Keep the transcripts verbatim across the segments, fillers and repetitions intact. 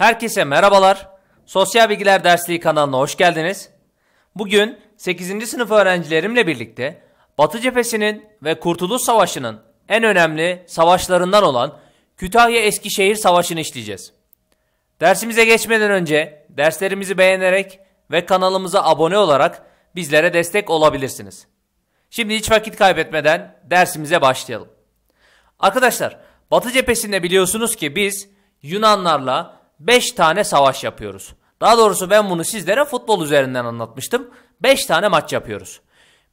Herkese merhabalar. Sosyal Bilgiler Dersliği kanalına hoş geldiniz. Bugün sekizinci sınıf öğrencilerimle birlikte Batı Cephesi'nin ve Kurtuluş Savaşı'nın en önemli savaşlarından olan Kütahya-Eskişehir Savaşı'nı işleyeceğiz. Dersimize geçmeden önce derslerimizi beğenerek ve kanalımıza abone olarak bizlere destek olabilirsiniz. Şimdi hiç vakit kaybetmeden dersimize başlayalım. Arkadaşlar, Batı Cephesi'nde biliyorsunuz ki biz Yunanlarla beş tane savaş yapıyoruz. Daha doğrusu ben bunu sizlere futbol üzerinden anlatmıştım. beş tane maç yapıyoruz.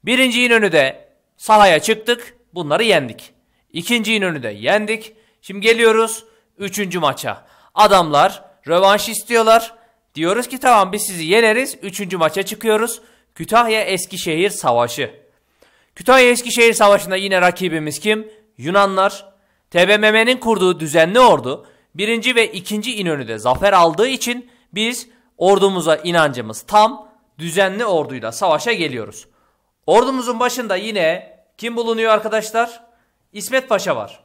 Birinci İnönü'de sahaya çıktık. Bunları yendik. İkinci İnönü'de yendik. Şimdi geliyoruz üçüncü maça. Adamlar rövanş istiyorlar. Diyoruz ki tamam biz sizi yeneriz. Üçüncü maça çıkıyoruz. Kütahya-Eskişehir Savaşı. Kütahya-Eskişehir Savaşı'nda yine rakibimiz kim? Yunanlar. T B M M'nin kurduğu düzenli ordu birinci ve ikinci İnönü'de zafer aldığı için biz ordumuza inancımız tam, düzenli orduyla savaşa geliyoruz. Ordumuzun başında yine kim bulunuyor arkadaşlar? İsmet Paşa var.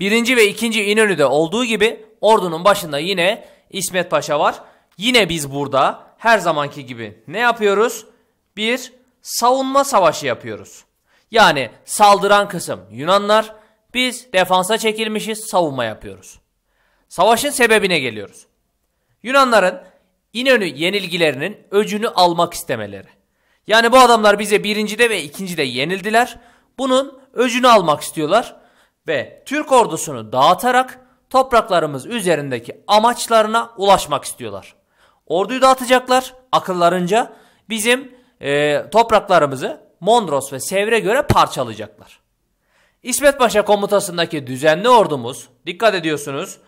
birinci ve ikinci İnönü'de olduğu gibi ordunun başında yine İsmet Paşa var. Yine biz burada her zamanki gibi ne yapıyoruz? Bir savunma savaşı yapıyoruz. Yani saldıran kısım Yunanlar, biz defansa çekilmişiz, savunma yapıyoruz. Savaşın sebebine geliyoruz. Yunanların İnönü yenilgilerinin öcünü almak istemeleri. Yani bu adamlar bize birincide ve ikincide yenildiler. Bunun öcünü almak istiyorlar ve Türk ordusunu dağıtarak topraklarımız üzerindeki amaçlarına ulaşmak istiyorlar. Orduyu dağıtacaklar akıllarınca, bizim e, topraklarımızı Mondros ve Sevr'e göre parçalayacaklar. İsmet Paşa komutasındaki düzenli ordumuz, dikkat ediyorsunuz,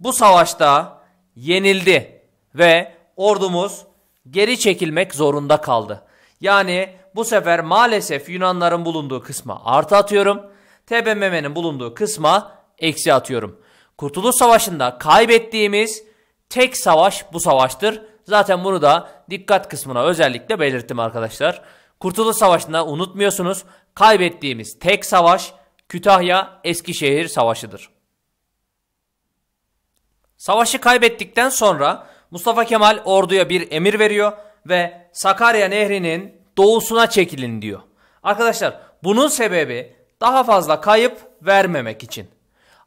bu savaşta yenildi ve ordumuz geri çekilmek zorunda kaldı. Yani bu sefer maalesef Yunanların bulunduğu kısma artı atıyorum, T B M M'nin bulunduğu kısma eksi atıyorum. Kurtuluş Savaşı'nda kaybettiğimiz tek savaş bu savaştır. Zaten bunu da dikkat kısmına özellikle belirttim arkadaşlar. Kurtuluş Savaşı'nda unutmuyorsunuz, kaybettiğimiz tek savaş Kütahya-Eskişehir Savaşı'dır. Savaşı kaybettikten sonra Mustafa Kemal orduya bir emir veriyor ve Sakarya Nehri'nin doğusuna çekilin diyor. Arkadaşlar, bunun sebebi daha fazla kayıp vermemek için.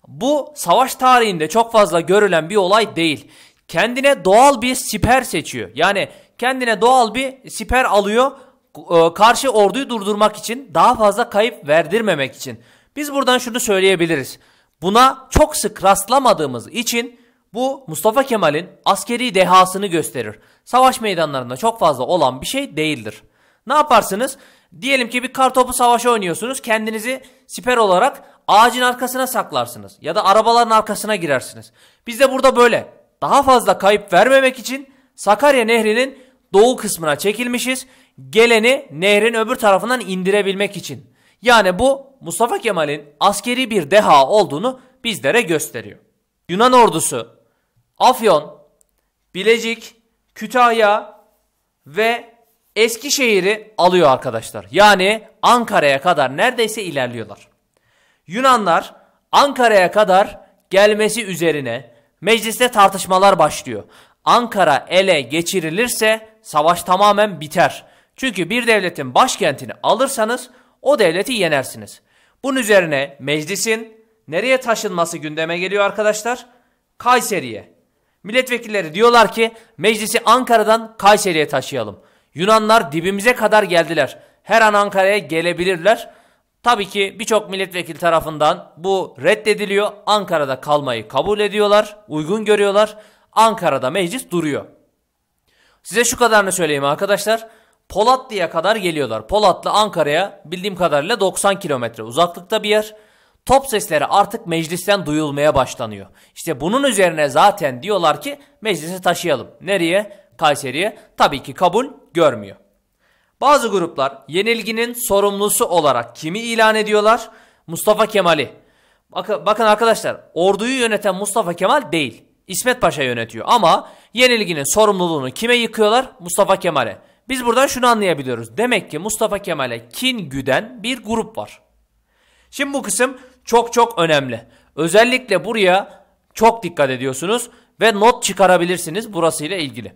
Bu savaş tarihinde çok fazla görülen bir olay değil. Kendine doğal bir siper seçiyor. Yani kendine doğal bir siper alıyor karşı orduyu durdurmak için, daha fazla kayıp verdirmemek için. Biz buradan şunu söyleyebiliriz. Buna çok sık rastlamadığımız için bu Mustafa Kemal'in askeri dehasını gösterir. Savaş meydanlarında çok fazla olan bir şey değildir. Ne yaparsınız? Diyelim ki bir kartopu savaşı oynuyorsunuz. Kendinizi siper olarak ağacın arkasına saklarsınız. Ya da arabaların arkasına girersiniz. Biz de burada böyle daha fazla kayıp vermemek için Sakarya Nehri'nin doğu kısmına çekilmişiz. Geleni nehrin öbür tarafından indirebilmek için. Yani bu Mustafa Kemal'in askeri bir deha olduğunu bizlere gösteriyor. Yunan ordusu Afyon, Bilecik, Kütahya ve Eskişehir'i alıyor arkadaşlar. Yani Ankara'ya kadar neredeyse ilerliyorlar. Yunanlar Ankara'ya kadar gelmesi üzerine mecliste tartışmalar başlıyor. Ankara ele geçirilirse savaş tamamen biter. Çünkü bir devletin başkentini alırsanız o devleti yenersiniz. Bunun üzerine meclisin nereye taşınması gündeme geliyor arkadaşlar? Kayseri'ye. Milletvekilleri diyorlar ki meclisi Ankara'dan Kayseri'ye taşıyalım. Yunanlar dibimize kadar geldiler. Her an Ankara'ya gelebilirler. Tabii ki birçok milletvekili tarafından bu reddediliyor. Ankara'da kalmayı kabul ediyorlar, uygun görüyorlar. Ankara'da meclis duruyor. Size şu kadarını söyleyeyim arkadaşlar. Polatlı'ya kadar geliyorlar. Polatlı Ankara'ya bildiğim kadarıyla doksan kilometre uzaklıkta bir yer. Top sesleri artık meclisten duyulmaya başlanıyor. İşte bunun üzerine zaten diyorlar ki meclisi taşıyalım. Nereye? Kayseri'ye. Tabii ki kabul görmüyor. Bazı gruplar yenilginin sorumlusu olarak kimi ilan ediyorlar? Mustafa Kemal'i. Bakın arkadaşlar, orduyu yöneten Mustafa Kemal değil. İsmet Paşa yönetiyor ama yenilginin sorumluluğunu kime yıkıyorlar? Mustafa Kemal'e. Biz buradan şunu anlayabiliyoruz. Demek ki Mustafa Kemal'e kin güden bir grup var. Şimdi bu kısım çok çok önemli. Özellikle buraya Çok dikkat ediyorsunuz ve not çıkarabilirsiniz burasıyla ilgili.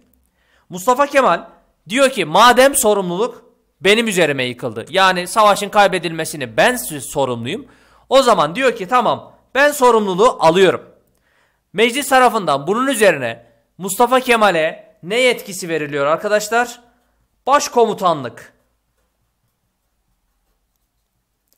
Mustafa Kemal diyor ki madem sorumluluk benim üzerime yıkıldı, yani savaşın kaybedilmesini ben sorumluyum, o zaman diyor ki tamam, ben sorumluluğu alıyorum. Meclis tarafından bunun üzerine Mustafa Kemal'e ne yetkisi veriliyor arkadaşlar? Başkomutanlık.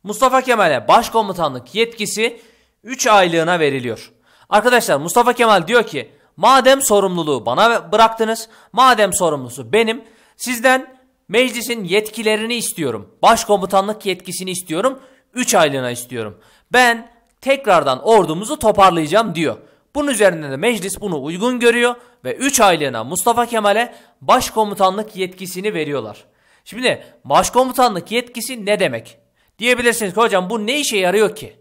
Mustafa Kemal'e başkomutanlık yetkisi üç aylığına veriliyor. Arkadaşlar Mustafa Kemal diyor ki madem sorumluluğu bana bıraktınız, madem sorumlusu benim, sizden meclisin yetkilerini istiyorum. Başkomutanlık yetkisini istiyorum. üç aylığına istiyorum. Ben tekrardan ordumuzu toparlayacağım diyor. Bunun üzerine de meclis bunu uygun görüyor ve üç aylığına Mustafa Kemal'e başkomutanlık yetkisini veriyorlar. Şimdi başkomutanlık yetkisi ne demek? Diyebilirsiniz ki hocam bu ne işe yarıyor ki?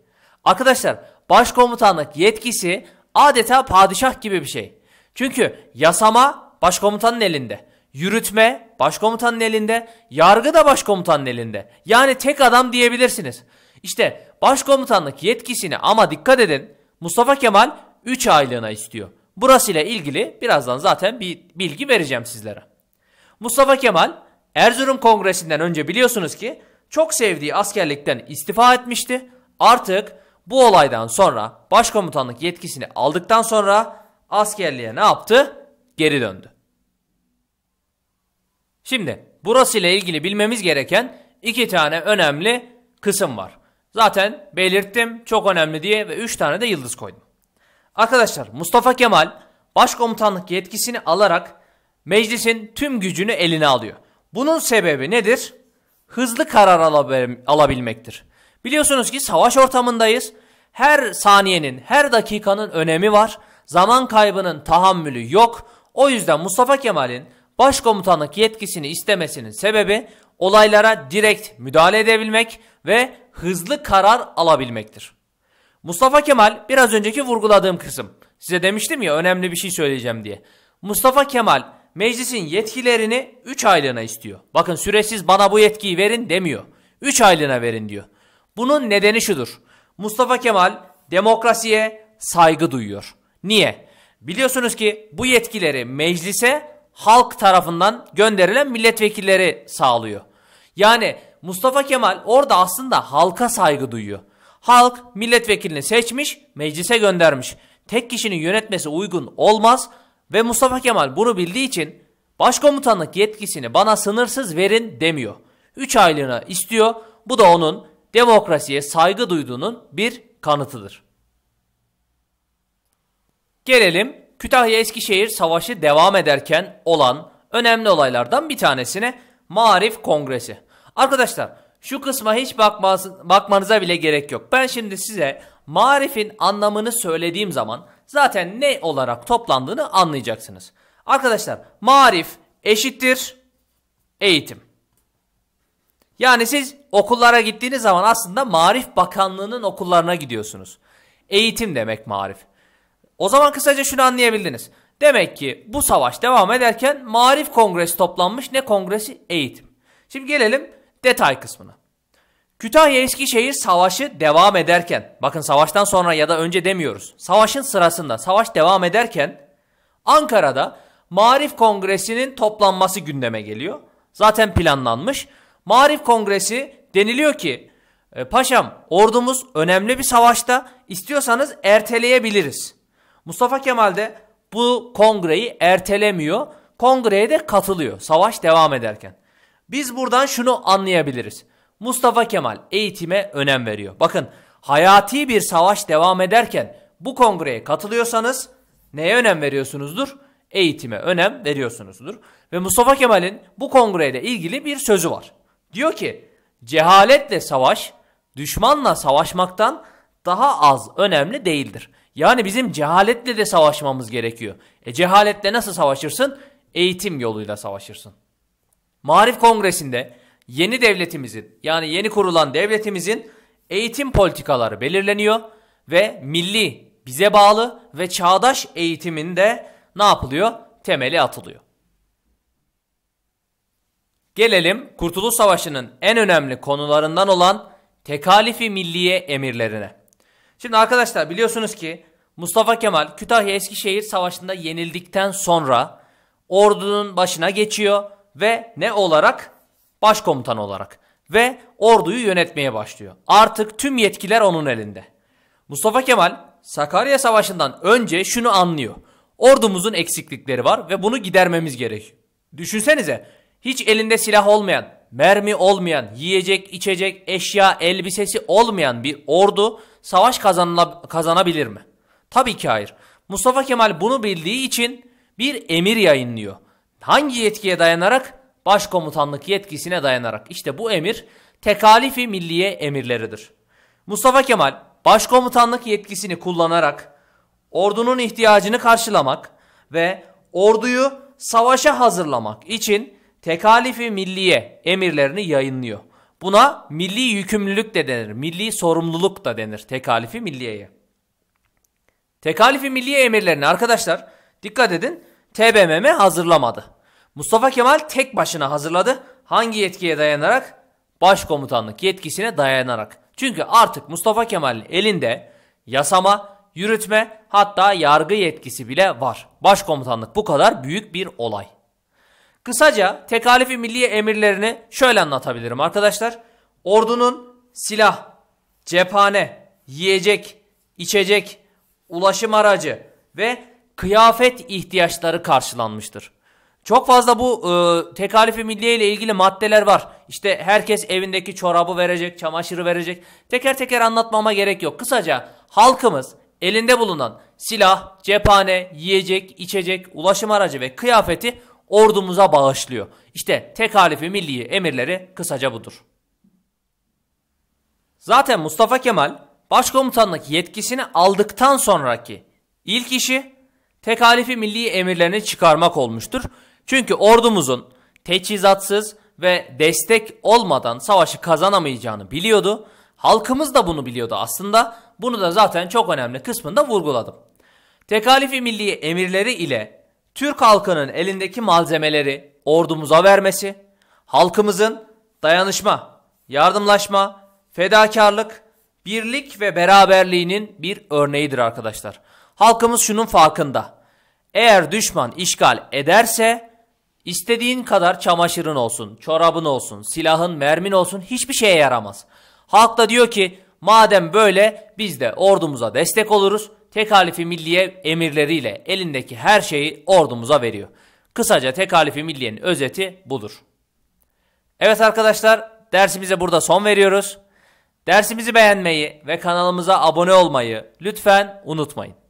Arkadaşlar başkomutanlık yetkisi adeta padişah gibi bir şey. Çünkü yasama başkomutanın elinde, yürütme başkomutanın elinde, yargı da başkomutanın elinde. Yani tek adam diyebilirsiniz. İşte başkomutanlık yetkisini ama dikkat edin Mustafa Kemal üç aylığına istiyor. Burasıyla ilgili birazdan zaten bir bilgi vereceğim sizlere. Mustafa Kemal Erzurum Kongresi'nden önce biliyorsunuz ki çok sevdiği askerlikten istifa etmişti. Artık bu olaydan sonra başkomutanlık yetkisini aldıktan sonra askerliğe ne yaptı? Geri döndü. Şimdi burasıyla ilgili bilmemiz gereken iki tane önemli kısım var. Zaten belirttim çok önemli diye ve üç tane de yıldız koydum. Arkadaşlar Mustafa Kemal başkomutanlık yetkisini alarak meclisin tüm gücünü eline alıyor. Bunun sebebi nedir? Hızlı karar alabilmektir. Biliyorsunuz ki savaş ortamındayız. Her saniyenin, her dakikanın önemi var. Zaman kaybının tahammülü yok. O yüzden Mustafa Kemal'in başkomutanlık yetkisini istemesinin sebebi olaylara direkt müdahale edebilmek ve hızlı karar alabilmektir. Mustafa Kemal biraz önceki vurguladığım kısım. Size demiştim ya önemli bir şey söyleyeceğim diye. Mustafa Kemal meclisin yetkilerini üç aylığına istiyor. Bakın süresiz bana bu yetkiyi verin demiyor. üç aylığına verin diyor. Bunun nedeni şudur. Mustafa Kemal demokrasiye saygı duyuyor. Niye? Biliyorsunuz ki bu yetkileri meclise halk tarafından gönderilen milletvekilleri sağlıyor. Yani Mustafa Kemal orada aslında halka saygı duyuyor. Halk milletvekilini seçmiş, meclise göndermiş. Tek kişinin yönetmesi uygun olmaz ve Mustafa Kemal bunu bildiği için başkomutanlık yetkisini bana sınırsız verin demiyor. üç aylığına istiyor. Bu da onun demokrasiye saygı duyduğunun bir kanıtıdır. Gelelim Kütahya-Eskişehir Savaşı devam ederken olan önemli olaylardan bir tanesine, Maarif Kongresi. Arkadaşlar şu kısma hiç bakmaz, bakmanıza bile gerek yok. Ben şimdi size Maarif'in anlamını söylediğim zaman zaten ne olarak toplandığını anlayacaksınız. Arkadaşlar Maarif eşittir eğitim. Yani siz okullara gittiğiniz zaman aslında Maarif Bakanlığı'nın okullarına gidiyorsunuz. Eğitim demek Maarif. O zaman kısaca şunu anlayabildiniz. Demek ki bu savaş devam ederken Maarif Kongresi toplanmış. Ne kongresi? Eğitim. Şimdi gelelim detay kısmına. Kütahya-Eskişehir Savaşı devam ederken, bakın savaştan sonra ya da önce demiyoruz. Savaşın sırasında, savaş devam ederken Ankara'da Maarif Kongresi'nin toplanması gündeme geliyor. Zaten planlanmış. Maarif Kongresi deniliyor ki paşam ordumuz önemli bir savaşta, istiyorsanız erteleyebiliriz. Mustafa Kemal de bu kongreyi ertelemiyor. Kongreye de katılıyor savaş devam ederken. Biz buradan şunu anlayabiliriz. Mustafa Kemal eğitime önem veriyor. Bakın hayati bir savaş devam ederken bu kongreye katılıyorsanız neye önem veriyorsunuzdur? Eğitime önem veriyorsunuzdur. Ve Mustafa Kemal'in bu kongreyle ilgili bir sözü var. Diyor ki cehaletle savaş düşmanla savaşmaktan daha az önemli değildir. Yani bizim cehaletle de savaşmamız gerekiyor. E cehaletle nasıl savaşırsın? Eğitim yoluyla savaşırsın. Maarif Kongresi'nde yeni devletimizin, yani yeni kurulan devletimizin eğitim politikaları belirleniyor ve milli, bize bağlı ve çağdaş eğitiminde ne yapılıyor? Temeli atılıyor. Gelelim Kurtuluş Savaşı'nın en önemli konularından olan Tekalifi Milliye emirlerine. Şimdi arkadaşlar biliyorsunuz ki Mustafa Kemal Kütahya-Eskişehir Savaşı'nda yenildikten sonra ordunun başına geçiyor ve ne olarak? Başkomutan olarak ve orduyu yönetmeye başlıyor. Artık tüm yetkiler onun elinde. Mustafa Kemal Sakarya Savaşı'ndan önce şunu anlıyor. Ordumuzun eksiklikleri var ve bunu gidermemiz gerekiyor. Düşünsenize, hiç elinde silah olmayan, mermi olmayan, yiyecek, içecek, eşya, elbisesi olmayan bir ordu savaş kazanabilir mi? Tabii ki hayır. Mustafa Kemal bunu bildiği için bir emir yayınlıyor. Hangi yetkiye dayanarak? Başkomutanlık yetkisine dayanarak. İşte bu emir Tekalifi Milliye emirleridir. Mustafa Kemal başkomutanlık yetkisini kullanarak ordunun ihtiyacını karşılamak ve orduyu savaşa hazırlamak için Tekalifi Milliye emirlerini yayınlıyor. Buna milli yükümlülük de denir, milli sorumluluk da denir Tekalifi Milliye'ye. Tekalifi Milliye emirlerini arkadaşlar dikkat edin, T B M M hazırlamadı. Mustafa Kemal tek başına hazırladı. Hangi yetkiye dayanarak? Başkomutanlık yetkisine dayanarak. Çünkü artık Mustafa Kemal'in elinde yasama, yürütme, hatta yargı yetkisi bile var. Başkomutanlık bu kadar büyük bir olay. Kısaca Tekalifi Milliye emirlerini şöyle anlatabilirim arkadaşlar. Ordunun silah, cephane, yiyecek, içecek, ulaşım aracı ve kıyafet ihtiyaçları karşılanmıştır. Çok fazla bu e, Tekalifi Milliye ile ilgili maddeler var. İşte herkes evindeki çorabı verecek, çamaşırı verecek. Teker teker anlatmama gerek yok. Kısaca halkımız elinde bulunan silah, cephane, yiyecek, içecek, ulaşım aracı ve kıyafeti ordumuza bağışlıyor. İşte Tekalifi Milliye emirleri kısaca budur. Zaten Mustafa Kemal başkomutanlık yetkisini aldıktan sonraki ilk işi Tekalifi Milliye emirlerini çıkarmak olmuştur. Çünkü ordumuzun teçhizatsız ve destek olmadan savaşı kazanamayacağını biliyordu. Halkımız da bunu biliyordu aslında. Bunu da zaten çok önemli kısmında vurguladım. Tekalifi Milliye emirleri ile Türk halkının elindeki malzemeleri ordumuza vermesi, halkımızın dayanışma, yardımlaşma, fedakarlık, birlik ve beraberliğinin bir örneğidir arkadaşlar. Halkımız şunun farkında. Eğer düşman işgal ederse istediğin kadar çamaşırın olsun, çorabın olsun, silahın, mermin olsun, hiçbir şeye yaramaz. Halk da diyor ki madem böyle biz de ordumuza destek oluruz. Tekalifi Milliye emirleriyle elindeki her şeyi ordumuza veriyor. Kısaca Tekalifi Milliye'nin özeti budur. Evet arkadaşlar, dersimize burada son veriyoruz. Dersimizi beğenmeyi ve kanalımıza abone olmayı lütfen unutmayın.